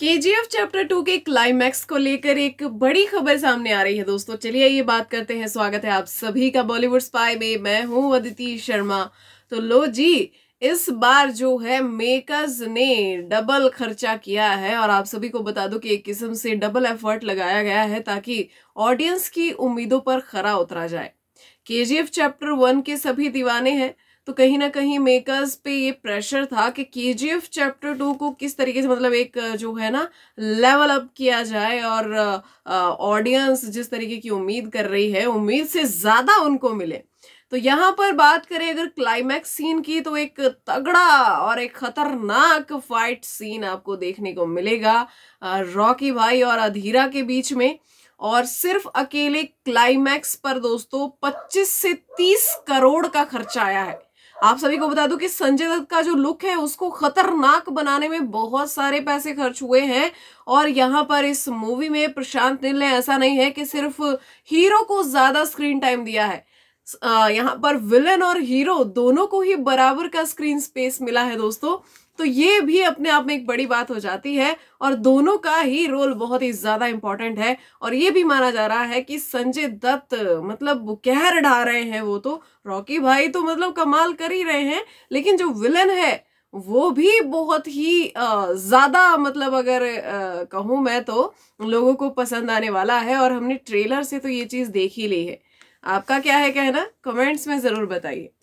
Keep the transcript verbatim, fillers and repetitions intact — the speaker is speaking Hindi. केजीएफ चैप्टर टू के क्लाइमैक्स को लेकर एक बड़ी खबर सामने आ रही है दोस्तों। चलिए ये बात करते हैं। स्वागत है आप सभी का बॉलीवुड स्पाई में, मैं हूं अदिति शर्मा। तो लो जी, इस बार जो है मेकर्स ने डबल खर्चा किया है और आप सभी को बता दूं कि एक किस्म से डबल एफर्ट लगाया गया है ताकि ऑडियंस की उम्मीदों पर खरा उतरा जाए। केजीएफ चैप्टर वन के सभी दीवाने हैं, तो कहीं ना कहीं मेकर्स पे ये प्रेशर था कि केजीएफ चैप्टर टू को किस तरीके से मतलब एक जो है ना लेवल अप किया जाए और ऑडियंस जिस तरीके की उम्मीद कर रही है उम्मीद से ज़्यादा उनको मिले। तो यहाँ पर बात करें अगर क्लाइमैक्स सीन की, तो एक तगड़ा और एक खतरनाक फाइट सीन आपको देखने को मिलेगा रॉकी भाई और अधीरा के बीच में। और सिर्फ अकेले क्लाइमैक्स पर दोस्तों पच्चीस से तीस करोड़ का खर्चा आया है। आप सभी को बता दूं कि संजय दत्त का जो लुक है उसको खतरनाक बनाने में बहुत सारे पैसे खर्च हुए हैं और यहाँ पर इस मूवी में प्रशांत नील ने ऐसा नहीं है कि सिर्फ हीरो को ज्यादा स्क्रीन टाइम दिया है, यहाँ पर विलेन और हीरो दोनों को ही बराबर का स्क्रीन स्पेस मिला है दोस्तों। तो ये भी अपने आप में एक बड़ी बात हो जाती है और दोनों का ही रोल बहुत ही ज़्यादा इम्पॉर्टेंट है। और ये भी माना जा रहा है कि संजय दत्त मतलब कहर ढा रहे हैं, वो तो रॉकी भाई तो मतलब कमाल कर ही रहे हैं, लेकिन जो विलन है वो भी बहुत ही ज़्यादा मतलब अगर कहूँ मैं तो लोगों को पसंद आने वाला है और हमने ट्रेलर से तो ये चीज़ देख ही ली है। आपका क्या है कहना, कमेंट्स में ज़रूर बताइए।